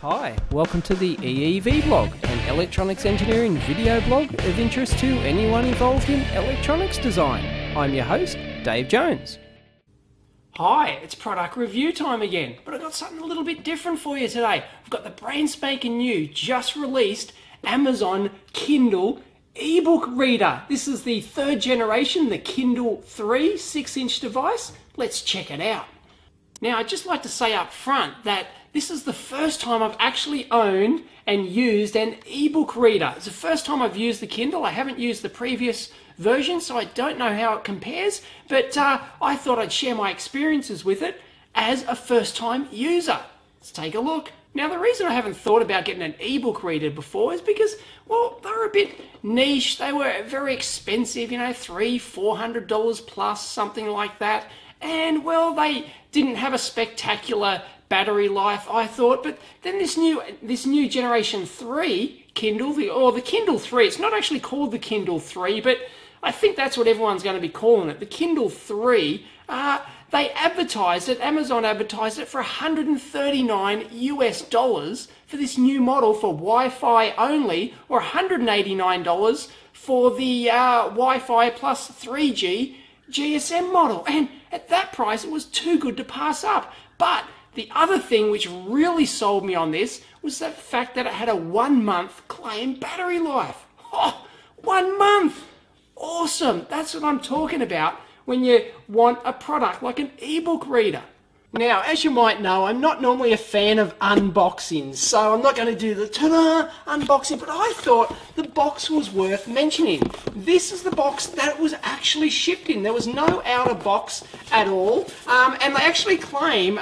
Hi, welcome to the EEVblog, an electronics engineering video blog of interest to anyone involved in electronics design. I'm your host, Dave Jones. Hi, it's product review time again, but I've got something a little bit different for you today. I've got the brand spanking new, just released Amazon Kindle ebook reader. This is the third generation, the Kindle 3 6-inch device. Let's check it out. Now, I'd just like to say up front that this is the first time I've actually owned and used an ebook reader. It's the first time I've used the Kindle. I haven't used the previous version, so I don't know how it compares, but I thought I'd share my experiences with it as a first-time user. Let's take a look. Now, the reason I haven't thought about getting an ebook reader before is because, well, they were a bit niche. They were very expensive, you know, $300-$400 plus, something like that. And, well, they didn't have a spectacular battery life, I thought. But then this new Generation 3 Kindle, the Kindle 3, it's not actually called the Kindle 3, but I think that's what everyone's going to be calling it. The Kindle 3, they advertised it, Amazon advertised it for $139 for this new model for Wi-Fi only, or $189 for the Wi-Fi plus 3G GSM model. And at that price, it was too good to pass up. But the other thing which really sold me on this was the fact that it had a 1-month claim battery life. Oh, 1 month! Awesome! That's what I'm talking about when you want a product like an ebook reader. Now, as you might know, I'm not normally a fan of unboxings, so I'm not going to do the ta-da unboxing, but I thought the box was worth mentioning. This is the box that it was actually shipped in. There was no outer box at all, and they actually claim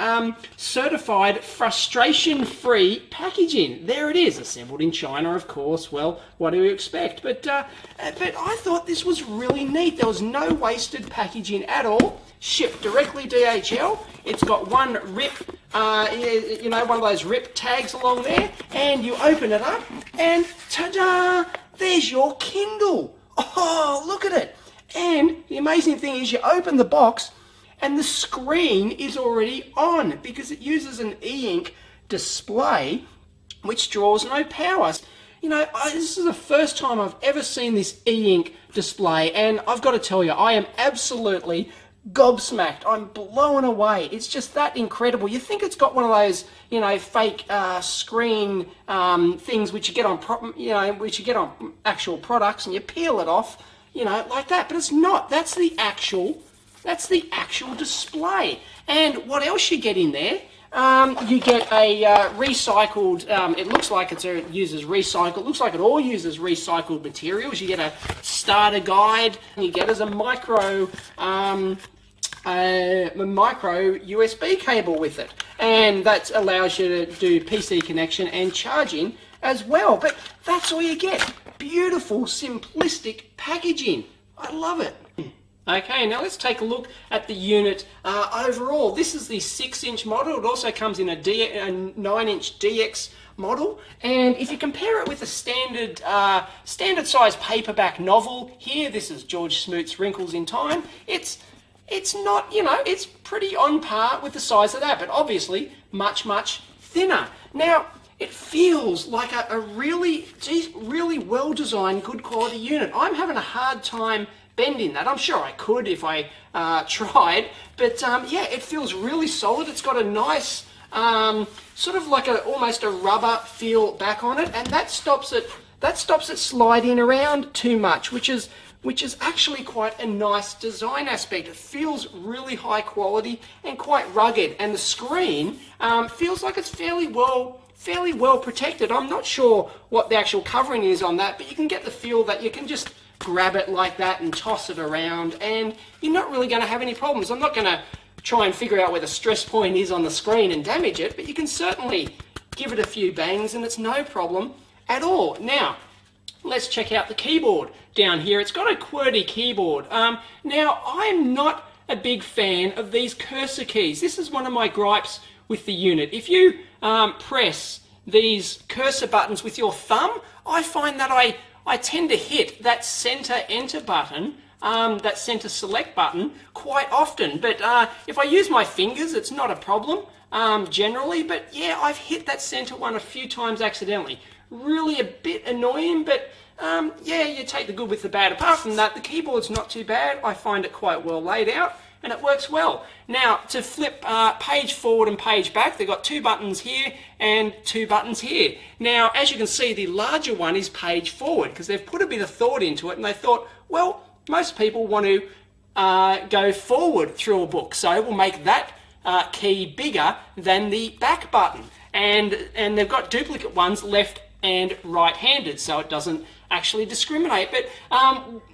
certified frustration-free packaging. There it is, assembled in China, of course. Well, what do you expect? But I thought this was really neat. There was no wasted packaging at all. Shipped directly DHL. It's got one rip, you know, one of those rip tags along there, and you open it up, and ta-da! There's your Kindle. Oh, look at it! And the amazing thing is, you open the box, and the screen is already on because it uses an E-Ink display, which draws no power. You know, this is the first time I've ever seen this E-Ink display, and I've got to tell you, I am absolutely gobsmacked. I'm blown away. It's just that incredible. You think it's got one of those, you know, fake screen things which you get on actual products, and you peel it off, you know, like that. But it's not. That's the actual display. And what else you get in there? You get a recycled. It looks like it uses recycled. It looks like it all uses recycled materials. You get a starter guide. And you get as a micro USB cable with it, and that allows you to do PC connection and charging as well. But that's all you get. Beautiful, simplistic packaging. I love it. Okay, now let's take a look at the unit overall. This is the 6-inch model. It also comes in a 9-inch DX model. And if you compare it with a standard size paperback novel here, this is George Smoot's Wrinkles in Time. It's not, you know, it's pretty on par with the size of that, but obviously much, much thinner. Now, it feels like a really well-designed, good quality unit. I'm having a hard time bending that. I'm sure I could if I tried, but yeah, it feels really solid. It's got a nice sort of like almost a rubber feel back on it, and that stops it sliding around too much, which is actually quite a nice design aspect. It feels really high quality and quite rugged, and the screen feels like it's fairly well protected. I'm not sure what the actual covering is on that, but you can get the feel that you can just grab it like that and toss it around, and you're not really going to have any problems. I'm not going to try and figure out where the stress point is on the screen and damage it, but you can certainly give it a few bangs and it's no problem at all. Now, let's check out the keyboard down here. It's got a QWERTY keyboard. Now, I'm not a big fan of these cursor keys. This is one of my gripes with the unit. If you press these cursor buttons with your thumb, I find that I tend to hit that center enter button, that center select button, quite often. But if I use my fingers, it's not a problem. generally, but yeah, I've hit that center one a few times accidentally. Really a bit annoying, but yeah, you take the good with the bad. Apart from that, the keyboard's not too bad. I find it quite well laid out, and it works well. Now, to flip page forward and page back, they've got two buttons here and two buttons here. Now, as you can see, the larger one is page forward, because they've put a bit of thought into it, and they thought, well, most people want to go forward through a book, so we'll make that key bigger than the back button. And they've got duplicate ones left and right-handed, so it doesn't actually discriminate. But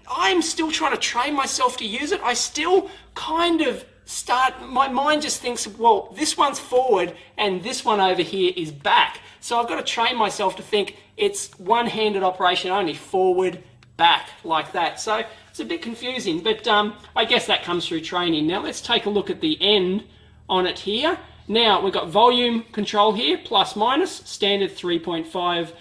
I'm still trying to train myself to use it. I still kind of start, my mind just thinks, well, this one's forward and this one over here is back. So I've got to train myself to think it's one-handed operation only, forward, back, like that. So it's a bit confusing, but I guess that comes through training. Now let's take a look at the end on it here. Now we've got volume control here, plus minus, standard 3.5mm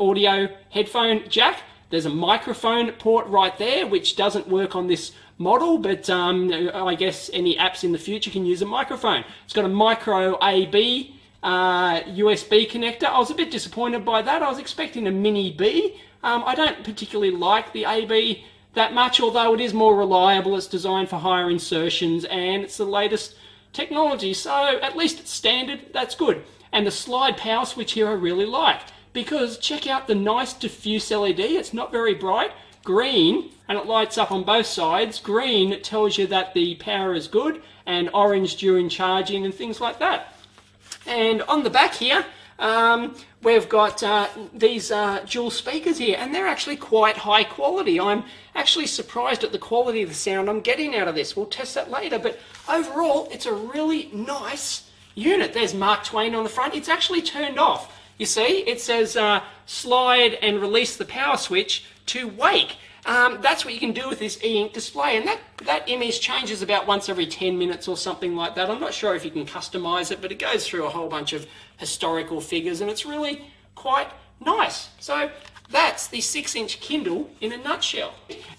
audio headphone jack. There's a microphone port right there, which doesn't work on this model, but I guess any apps in the future can use a microphone. It's got a micro AB USB connector. I was a bit disappointed by that. I was expecting a mini B. I don't particularly like the AB that much, although it is more reliable. It's designed for higher insertions, and it's the latest technology, so at least it's standard. That's good. And the slide power switch here I really like, because check out the nice diffuse LED. It's not very bright. Green, and it lights up on both sides. Green tells you that the power is good, and orange during charging and things like that. And on the back here, we've got these dual speakers here, and they're actually quite high quality. I'm actually surprised at the quality of the sound I'm getting out of this. We'll test that later, but overall, it's a really nice unit. There's Mark Twain on the front. It's actually turned off. You see, it says slide and release the power switch to wake. That's what you can do with this E-Ink display, and that image changes about once every 10 minutes or something like that. I'm not sure if you can customize it, but it goes through a whole bunch of historical figures, and it's really quite nice. So that's the 6-inch Kindle in a nutshell.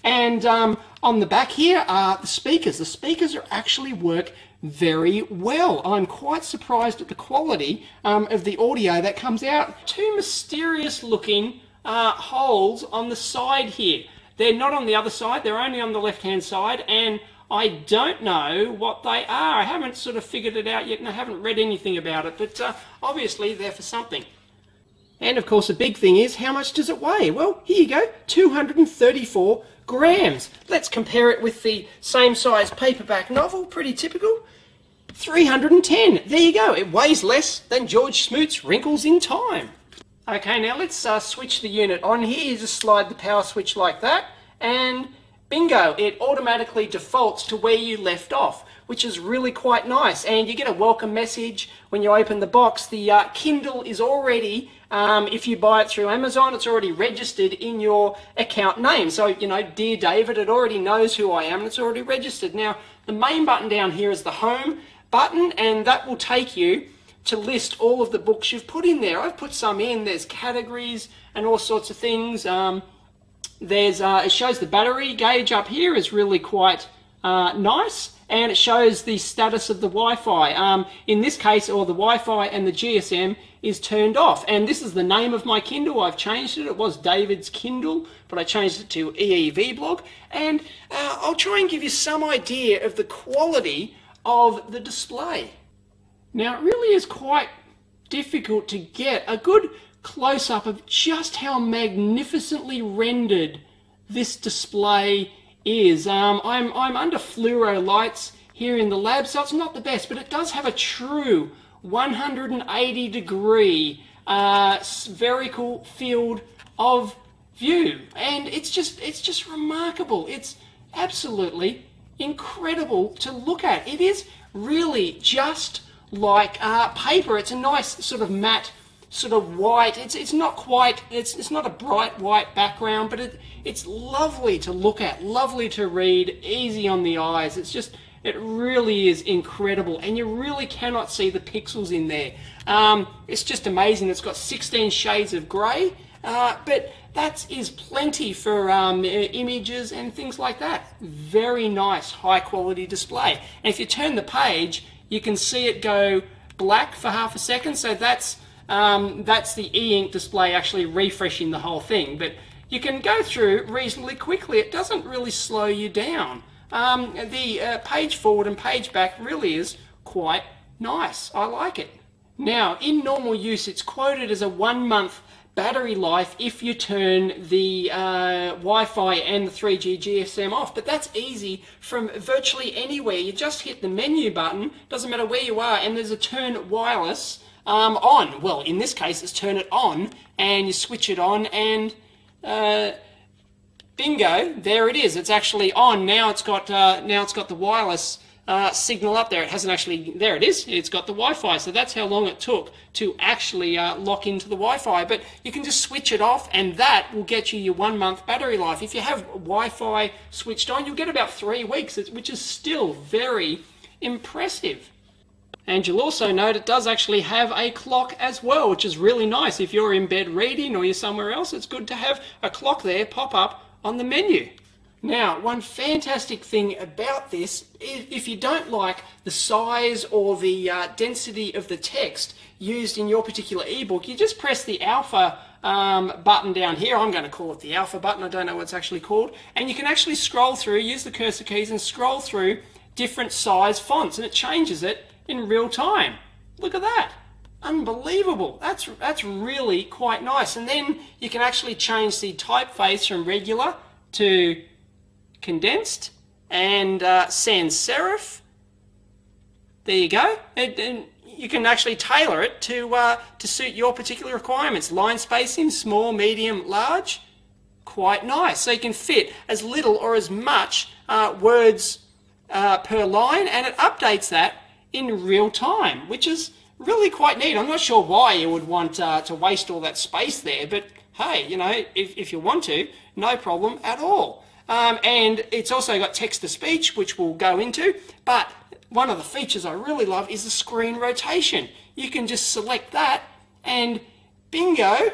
And on the back here are the speakers. The speakers are actually work very well. I'm quite surprised at the quality of the audio that comes out. Two mysterious looking holes on the side here. They're not on the other side, they're only on the left-hand side, and I don't know what they are. I haven't sort of figured it out yet, and I haven't read anything about it, but obviously they're for something. And of course the big thing is, how much does it weigh? Well, here you go, 234 grams. Let's compare it with the same size paperback novel, pretty typical, 310. There you go, it weighs less than George Smoot's Wrinkles in Time. Okay, now let's switch the unit on here. You just slide the power switch like that, and bingo, it automatically defaults to where you left off, which is really quite nice. And you get a welcome message when you open the box. The Kindle is already, if you buy it through Amazon, it's already registered in your account name. So, you know, Dear David, it already knows who I am, and it's already registered. Now, the main button down here is the home button, and that will take you to list all of the books you've put in there. I've put some in. There's categories and all sorts of things. It shows the battery gauge up here is really quite nice, and it shows the status of the Wi-Fi. In this case, or the Wi-Fi and the GSM is turned off. And this is the name of my Kindle. I've changed it. It was David's Kindle, but I changed it to EEVblog. And I'll try and give you some idea of the quality of the display. Now, it really is quite difficult to get a good close-up of just how magnificently rendered this display is. I'm under fluoro lights here in the lab, so it's not the best, but it does have a true 180-degree spherical field of view, and it's just remarkable. It's absolutely incredible to look at. It is really just like paper. It's a nice sort of matte, sort of white. It's not quite, it's not a bright white background, but it's lovely to look at, lovely to read, easy on the eyes. It's just, it really is incredible, and you really cannot see the pixels in there. It's just amazing. It's got 16 shades of grey, but that is plenty for images and things like that. Very nice, high quality display. And if you turn the page, You can see it go black for half a second, so that's the E-Ink display actually refreshing the whole thing. But you can go through reasonably quickly. It doesn't really slow you down. The page forward and page back really is quite nice. I like it. Now, in normal use, it's quoted as a 1 month battery life if you turn the Wi-Fi and the 3G GSM off, but that's easy from virtually anywhere. You just hit the menu button, doesn't matter where you are, and there's a turn wireless on. Well, in this case, it's turn it on, and you switch it on, and bingo, there it is. It's actually on now. It's got the wireless signal up there. It hasn't actually. There it is. It's got the Wi-Fi. So that's how long it took to actually lock into the Wi-Fi. But you can just switch it off, and that will get you your 1 month battery life. If you have Wi-Fi switched on, you'll get about 3 weeks, which is still very impressive. And you'll also note it does actually have a clock as well, which is really nice. If you're in bed reading or you're somewhere else, it's good to have a clock there pop up on the menu. Now, one fantastic thing about this, if you don't like the size or the density of the text used in your particular ebook, you just press the alpha button down here. I'm going to call it the alpha button. I don't know what it's actually called. And you can actually scroll through, use the cursor keys and scroll through different size fonts, and it changes it in real time. Look at that. Unbelievable. That's really quite nice. And then you can actually change the typeface from regular to condensed and sans serif. There you go. And you can actually tailor it to suit your particular requirements. Line spacing, small, medium, large. Quite nice. So you can fit as little or as much words per line, and it updates that in real time, which is really quite neat. I'm not sure why you would want to waste all that space there, but hey, you know, if you want to, no problem at all. And it's also got text-to-speech, which we'll go into, but one of the features I really love is the screen rotation. You can just select that, and bingo,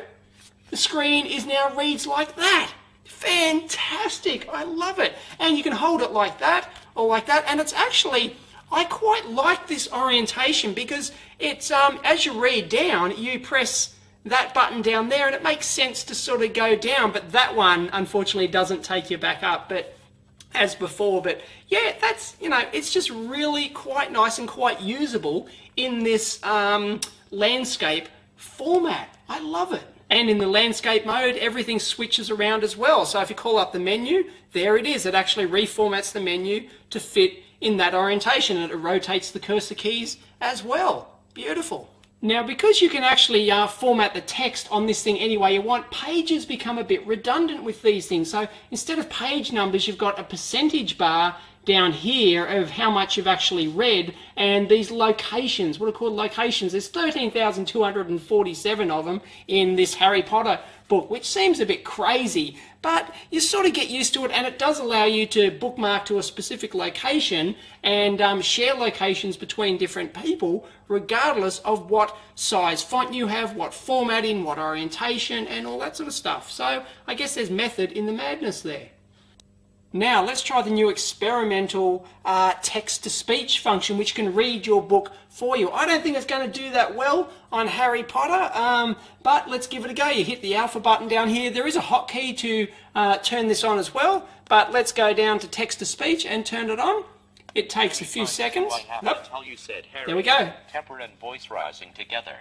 the screen is now reads like that. Fantastic, I love it. And you can hold it like that, or like that, and it's actually, I quite like this orientation because it's as you read down, you press that button down there and it makes sense to sort of go down, but that one unfortunately doesn't take you back up but as before. But yeah, that's, you know, it's just really quite nice and quite usable in this landscape format. I love it. And in the landscape mode, everything switches around as well. So if you call up the menu, there it is. It actually reformats the menu to fit in that orientation, and it rotates the cursor keys as well. Beautiful. Now, because you can actually format the text on this thing any way you want, pages become a bit redundant with these things. So instead of page numbers, you've got a percentage bar down here of how much you've actually read, and these locations, what are called locations, there's 13,247 of them in this Harry Potter book, which seems a bit crazy, but you sort of get used to it, and it does allow you to bookmark to a specific location and share locations between different people, regardless of what size font you have, what formatting, what orientation, and all that sort of stuff. So I guess there's method in the madness there. Now, let's try the new experimental text-to-speech function, which can read your book for you. I don't think it's going to do that well on Harry Potter, but let's give it a go. You hit the alpha button down here. There is a hotkey to turn this on as well, but let's go down to text-to-speech and turn it on. It takes a few seconds. Nope. There we go. Temper and voice rising together.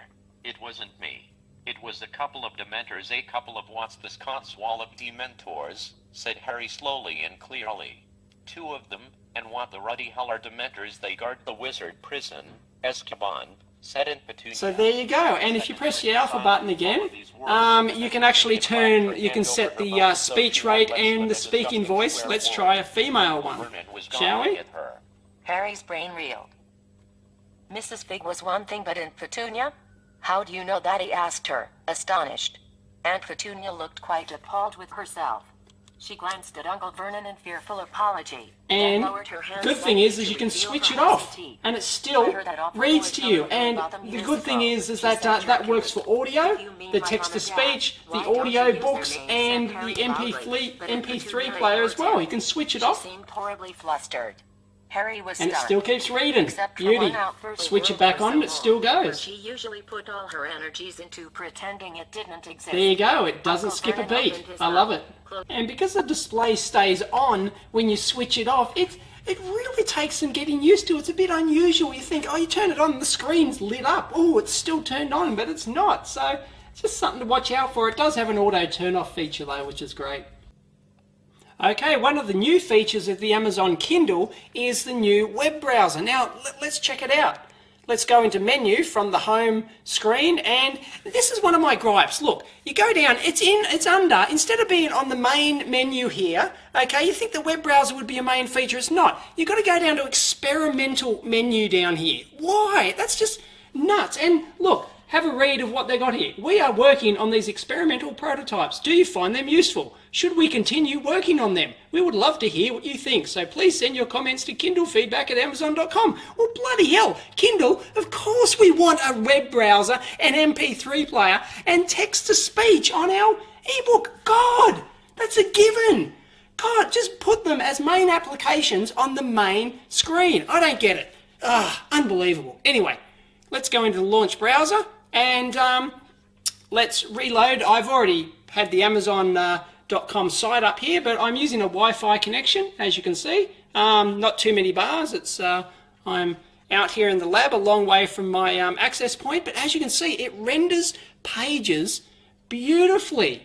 It wasn't me. It was a couple of Dementors, a couple of what's the Scotswallop Dementors, said Harry slowly and clearly. Two of them, and what the ruddy hell are Dementors? They guard the wizard prison, Azkaban, said in Petunia. So there you go, and if you press the alpha button again, you can actually turn, you can set the speech rate and the speaking voice. Let's try a female one, shall we? Harry's brain reeled. Mrs. Fig was one thing, but in Petunia? How do you know that? He asked her, astonished. Aunt Petunia looked quite appalled with herself. She glanced at Uncle Vernon in fearful apology. And the good thing is you can switch it off, and it still reads to you. And the good thing is that that works for audio, the text-to-speech, the audio books, and the MP3 player as well. You can switch it off. She seemed horribly flustered. Harry was and stunned. It still keeps reading. Beauty. Switch it back on and it still goes. She usually put all her energies into pretending it didn't exist. There you go. It doesn't skip a beat. I love it. And because the display stays on when you switch it off, it really takes some getting used to. It's a bit unusual. You think, oh, you turn it on, the screen's lit up. Oh, it's still turned on, but it's not. So it's just something to watch out for. It does have an auto turn off feature though, which is great. Okay, one of the new features of the Amazon Kindle is the new web browser. Now, let's check it out. Let's go into menu from the home screen, and this is one of my gripes. Look, you go down, it's under, instead of being on the main menu here, okay, you think the web browser would be a main feature, it's not. You've got to go down to experimental menu down here. Why? That's just nuts. And look, have a read of what they got here. We are working on these experimental prototypes. Do you find them useful? Should we continue working on them? We would love to hear what you think, so please send your comments to kindlefeedback@amazon.com. Well, bloody hell, Kindle, of course we want a web browser, an MP3 player, and text-to-speech on our ebook. God, that's a given. God, just put them as main applications on the main screen. I don't get it. Ah, unbelievable. Anyway, let's go into the launch browser and let's reload. I've already had the Amazon .com site up here, but I'm using a Wi-Fi connection, as you can see. Not too many bars. It's I'm out here in the lab, a long way from my access point, but as you can see, it renders pages beautifully.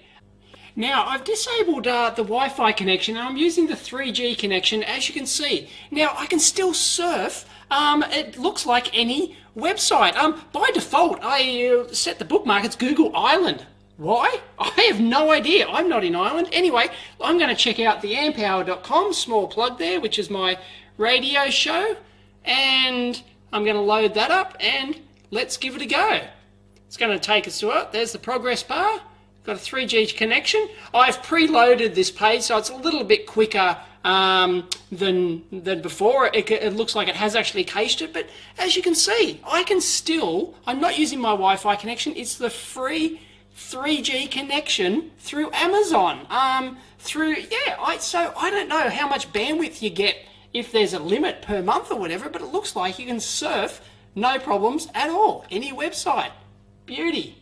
Now, I've disabled the Wi-Fi connection, and I'm using the 3G connection, as you can see. Now, I can still surf. It looks like any website. By default, I set the bookmark. It's Google Island. Why? I have no idea. I'm not in Ireland. Anyway, I'm going to check out the ampHour.com, small plug there, which is my radio show. And I'm going to load that up and let's give it a go. It's going to take us to it. There's the progress bar. Got a 3G connection. I've preloaded this page, so it's a little bit quicker than before. It looks like it has actually cached it, but as you can see, I'm not using my Wi-Fi connection. It's the free 3G connection through Amazon. So I don't know how much bandwidth you get, if there's a limit per month or whatever, but it looks like you can surf no problems at all. Any website. Beauty.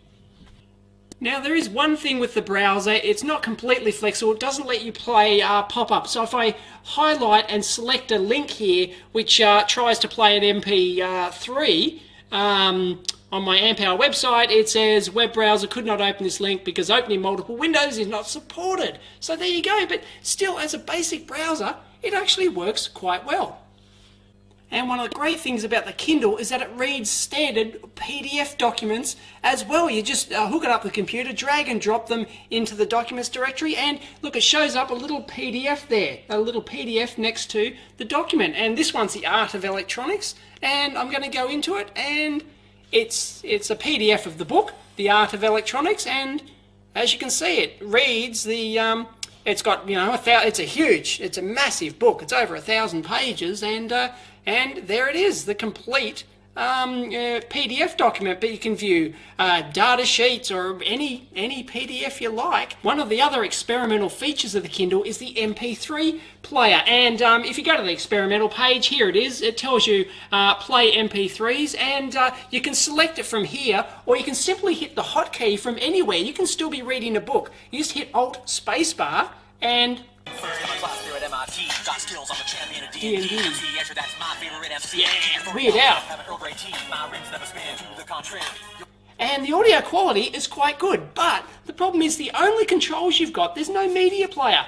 Now there is one thing with the browser, it's not completely flexible, it doesn't let you play pop-up. So if I highlight and select a link here, which tries to play an MP3, on my ampHour website, it says web browser could not open this link because opening multiple windows is not supported. So there you go, but still as a basic browser, it actually works quite well. And one of the great things about the Kindle is that it reads standard PDF documents as well. You just hook it up to the computer, drag and drop them into the documents directory, and look, it shows up a little PDF there, a little PDF next to the document. And this one's The Art of Electronics, and I'm going to go into it, and it's a PDF of the book, The Art of Electronics, and as you can see, it reads the it's got, you know, it's a massive book. It's over 1,000 pages, and there it is, the complete PDF document. But you can view data sheets or any PDF you like. One of the other experimental features of the Kindle is the MP3 player. And if you go to the experimental page, here it is. It tells you play MP3s, and you can select it from here, or you can simply hit the hotkey from anywhere. You can still be reading a book. You just hit Alt Spacebar and. Yeah, read out. And the audio quality is quite good, but the problem is the only controls you've got, there's no media player.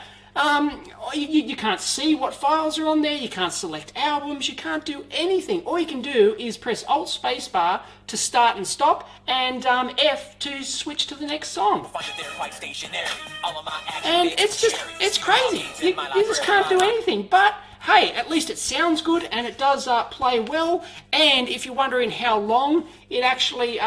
You can't see what files are on there, you can't select albums, you can't do anything. All you can do is press Alt Spacebar to start and stop, and F to switch to the next song. And it's crazy. You just can't do anything, but hey, at least it sounds good and it does play well. And if you're wondering how long it actually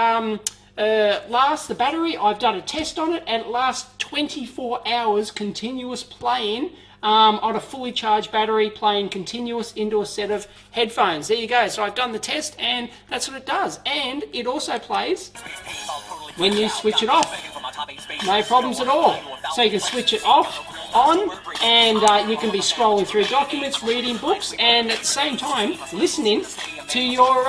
lasts, the battery, I've done a test on it, and it lasts 24 hours continuous playing on a fully charged battery, playing continuous into a set of headphones. There you go. So I've done the test, and that's what it does. And it also plays when you switch it off. No problems at all. So you can switch it off on, and you can be scrolling through documents, reading books, and at the same time listening to your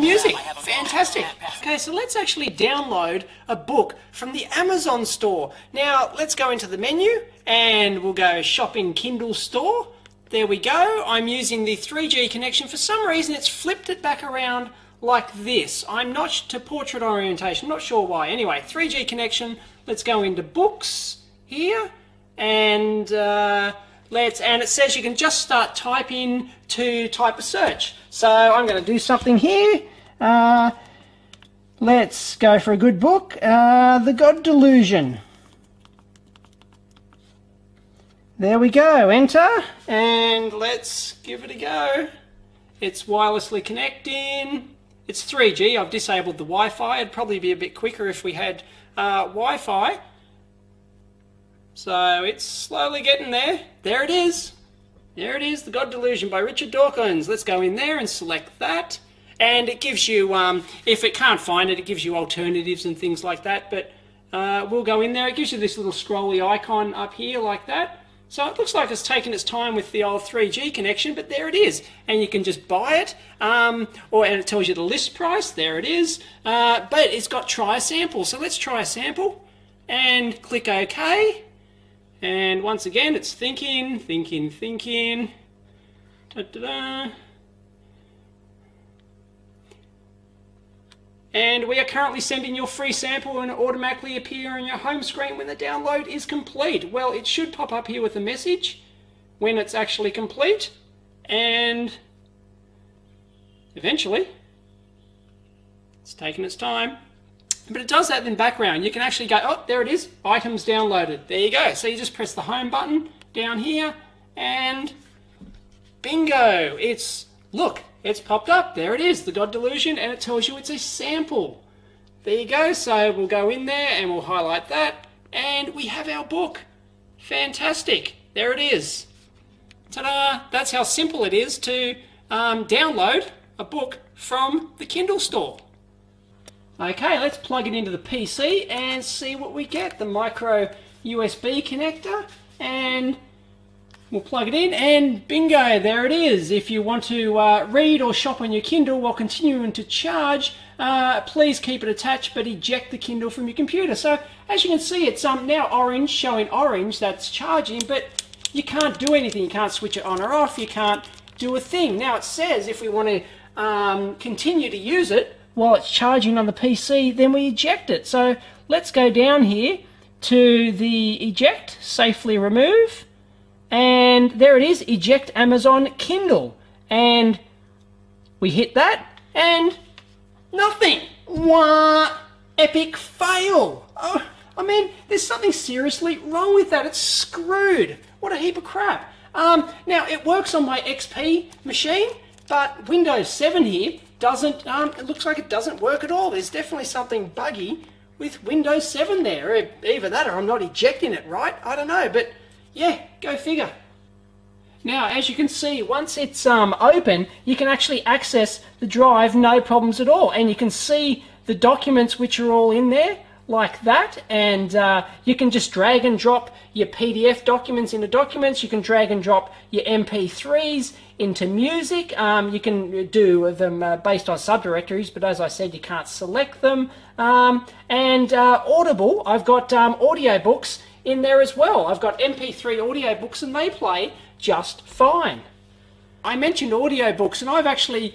music. Fantastic. Okay, so let's actually download a book from the Amazon store. Now let's go into the menu and we'll go shopping Kindle store. There we go. I'm using the 3G connection. For some reason it's flipped it back around like this. I'm not to portrait orientation, not sure why. Anyway, 3G connection. Let's go into books here, and it says you can just start typing to type a search. So I'm going to do something here. Let's go for a good book, The God Delusion. There we go. Enter, and let's give it a go. It's wirelessly connecting. It's 3G. I've disabled the Wi-Fi. It'd probably be a bit quicker if we had Wi-Fi. So it's slowly getting there. There it is. There it is, The God Delusion by Richard Dawkins. Let's go in there and select that. And it gives you, if it can't find it, it gives you alternatives and things like that. But we'll go in there. It gives you this little scrolly icon up here like that. So it looks like it's taken its time with the old 3G connection, but there it is. And you can just buy it, and it tells you the list price. There it is. But it's got try a sample. So let's try a sample and click OK. And once again, it's thinking. Da-da-da. And we are currently sending your free sample and it'll automatically appear on your home screen when the download is complete. Well, it should pop up here with a message when it's actually complete, and eventually it's taken its time. But it does that in the background. You can actually go, oh, there it is, items downloaded. There you go. So you just press the home button down here and bingo, it's popped up. There it is, The God Delusion, and it tells you it's a sample. There you go. So we'll go in there and we'll highlight that, and we have our book. Fantastic. There it is. Ta-da! That's how simple it is to download a book from the Kindle store. Okay, let's plug it into the PC and see what we get. The micro USB connector, and we'll plug it in, and bingo, there it is. If you want to read or shop on your Kindle while continuing to charge, please keep it attached but eject the Kindle from your computer. So as you can see, it's now orange, showing orange, that's charging, but you can't do anything. You can't switch it on or off. You can't do a thing. Now it says if we want to continue to use it while it's charging on the PC, then we eject it. So let's go down here to the eject, safely remove. And there it is, eject Amazon Kindle. And we hit that, and nothing. Wah! Epic fail. Oh, I mean, there's something seriously wrong with that. It's screwed. What a heap of crap. Now, it works on my XP machine, but Windows 7 here doesn't, it looks like it doesn't work at all. There's definitely something buggy with Windows 7 there. Either that or I'm not ejecting it right. I don't know, but yeah, go figure. Now, as you can see, once it's open, you can actually access the drive, no problems at all. And you can see the documents which are all in there, like that. And you can just drag and drop your PDF documents into documents. You can drag and drop your MP3s into music. You can do them based on subdirectories, but as I said, you can't select them. Audible, I've got audiobooks in there as well. I've got MP3 audiobooks and they play just fine. I mentioned audiobooks, and I've actually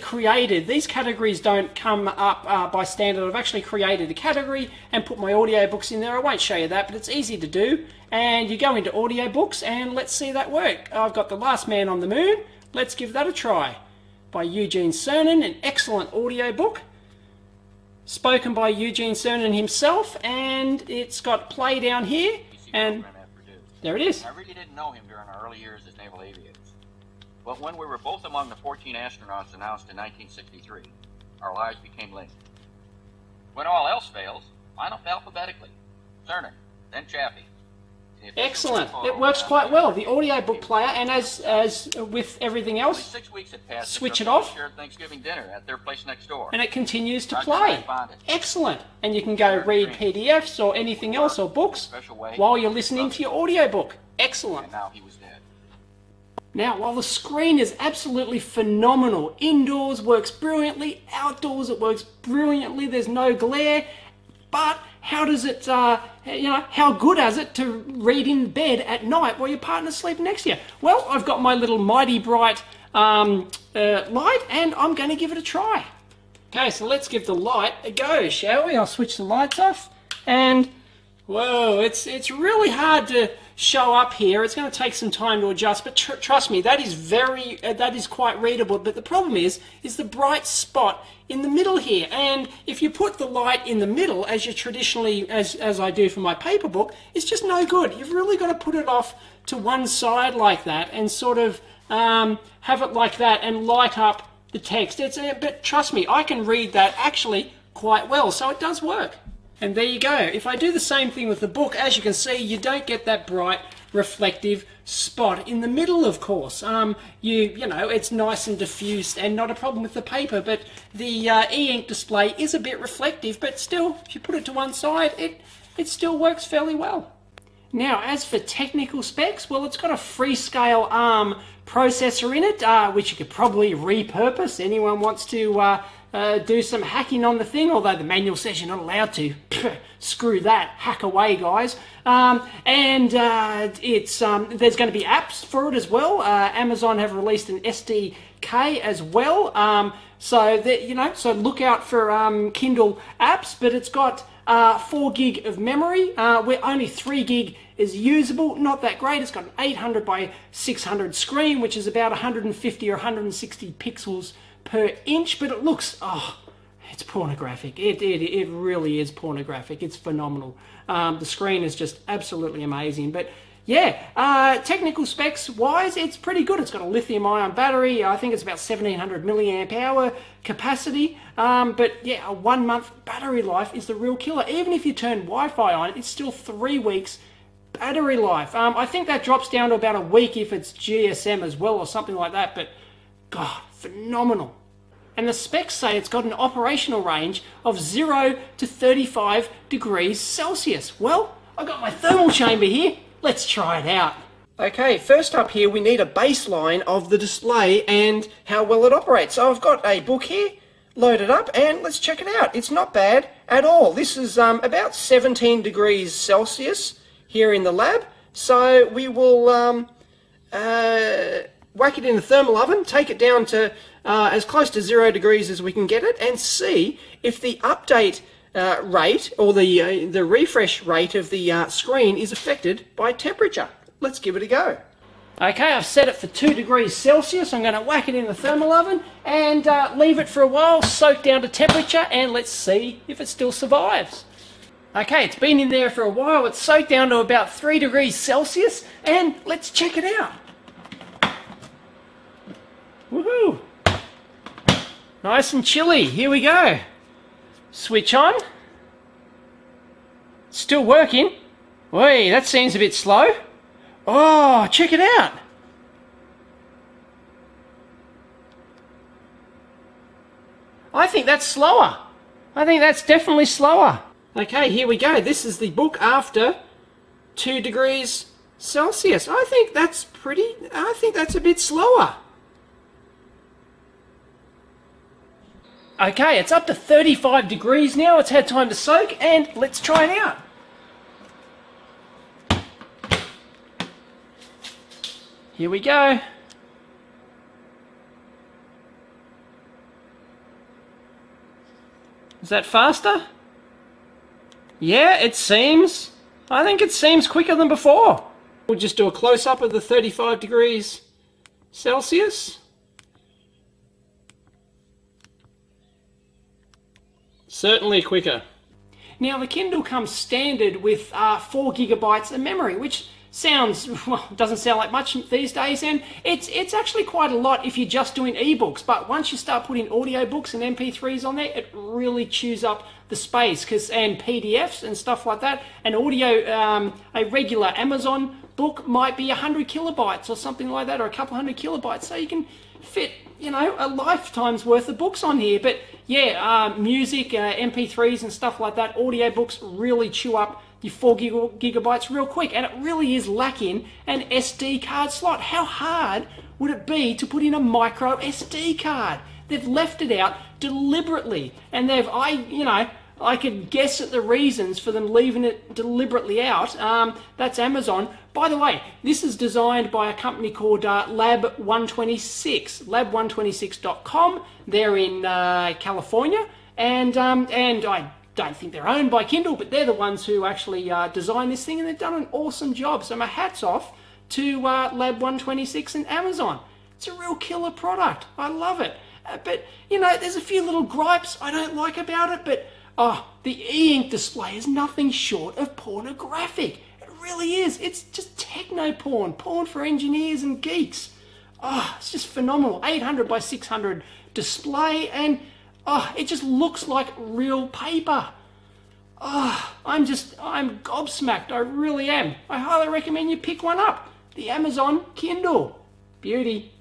created, these categories don't come up by standard. I've actually created a category and put my audiobooks in there. I won't show you that, but it's easy to do. And you go into audiobooks and let's see that work. I've got The Last Man on the Moon. Let's give that a try. By Eugene Cernan, an excellent audiobook. Spoken by Eugene Cernan himself, and it's got play down here, and there it is. I really didn't know him during our early years as naval aviators, but when we were both among the 14 astronauts announced in 1963, our lives became linked. When all else fails, line up alphabetically. Cernan, then Chaffee. Excellent. It works quite well. The audio book player, and as with everything else, 6 weeks had passed. Switch it off. Shared Thanksgiving dinner at their place next door, and it continues to play. Excellent. And you can go read PDFs or anything else or books while you're listening to your audio book. Excellent. And now he was dead. Now, while the screen is absolutely phenomenal, indoors works brilliantly, outdoors it works brilliantly. There's no glare, but how does it, how good is it to read in bed at night while your partner's sleeping next to you? Well, I've got my little mighty bright light, and I'm going to give it a try. Okay, so let's give the light a go, shall we? I'll switch the lights off, and whoa, it's really hard to show up here. It's going to take some time to adjust, but trust me, that is quite readable. But the problem is the bright spot in the middle here, and if you put the light in the middle as you traditionally, as I do for my paper book, it's just no good. You've really got to put it off to one side like that, and sort of have it like that and light up the text. But trust me, I can read that actually quite well, so it does work. And there you go. If I do the same thing with the book, as you can see, you don't get that bright reflective spot in the middle, of course. You know, it's nice and diffused and not a problem with the paper, but the e-ink display is a bit reflective, but still, if you put it to one side, it still works fairly well. Now, as for technical specs, well, it's got a Freescale ARM processor in it, which you could probably repurpose. Anyone wants to do some hacking on the thing, although the manual says you're not allowed to. Screw that. Hack away, guys. There's going to be apps for it as well. Amazon have released an SDK as well. So look out for Kindle apps, but it's got 4 GB of memory, where only 3 GB is usable. Not that great. It's got an 800 by 600 screen, which is about 150 or 160 pixels per inch, but it looks, it's pornographic. It really is pornographic. It's phenomenal. The screen is just absolutely amazing. But yeah, technical specs wise, it's pretty good. It's got a lithium-ion battery. I think it's about 1700 milliamp hour capacity. But yeah, a 1 month battery life is the real killer. Even if you turn Wi-Fi on, it's still 3 weeks battery life. I think that drops down to about a week if it's GSM as well or something like that. But God, phenomenal. And the specs say it's got an operational range of 0 to 35 degrees Celsius. Well, I've got my thermal chamber here. Let's try it out. Okay, first up here we need a baseline of the display and how well it operates. So I've got a book here, loaded up, and let's check it out. It's not bad at all. This is about 17 degrees Celsius here in the lab. So we will whack it in a thermal oven, take it down to as close to 0 degrees as we can get it, and see if the update rate or the refresh rate of the screen is affected by temperature. Let's give it a go. Okay, I've set it for 2 degrees Celsius. I'm going to whack it in the thermal oven and leave it for a while, soak down to temperature, and let's see if it still survives. Okay, it's been in there for a while. It's soaked down to about 3 degrees Celsius, and let's check it out. Woohoo! Nice and chilly. Here we go. Switch on. Still working. Wait, that seems a bit slow. Oh, check it out. I think that's slower. I think that's definitely slower. Okay, here we go. This is the book after 2 degrees Celsius. I think that's a bit slower. Okay, it's up to 35 degrees now. It's had time to soak, and let's try it out. Here we go. Is that faster? Yeah, it seems. I think it seems quicker than before. We'll just do a close-up of the 35 degrees Celsius. Certainly quicker. Now the Kindle comes standard with 4 GB of memory, which sounds, well, doesn't sound like much these days, and it's actually quite a lot if you're just doing ebooks. But once you start putting audiobooks and MP3s on there, it really chews up the space, and PDFs and stuff like that. An audio, a regular Amazon book might be 100 kilobytes or something like that, or a couple hundred kilobytes. So you can fit, you know, a lifetime's worth of books on here. But yeah, music, MP3s and stuff like that, audiobooks really chew up your 4 gigabytes real quick, and it really is lacking an SD card slot. How hard would it be to put in a micro SD card? They've left it out deliberately, and they've, I could guess at the reasons for them leaving it deliberately out. That's Amazon. By the way, this is designed by a company called Lab126, lab126.com. They're in California, and I don't think they're owned by Kindle, but they're the ones who actually designed this thing, and they've done an awesome job. So my hat's off to Lab126 and Amazon. It's a real killer product. I love it. But, you know, there's a few little gripes I don't like about it, but oh, the E-Ink display is nothing short of pornographic. It really is. It's just techno porn, porn for engineers and geeks. Oh, it's just phenomenal. 800 by 600 display, and oh, it just looks like real paper. Oh, I'm gobsmacked. I really am. I highly recommend you pick one up. The Amazon Kindle. Beauty.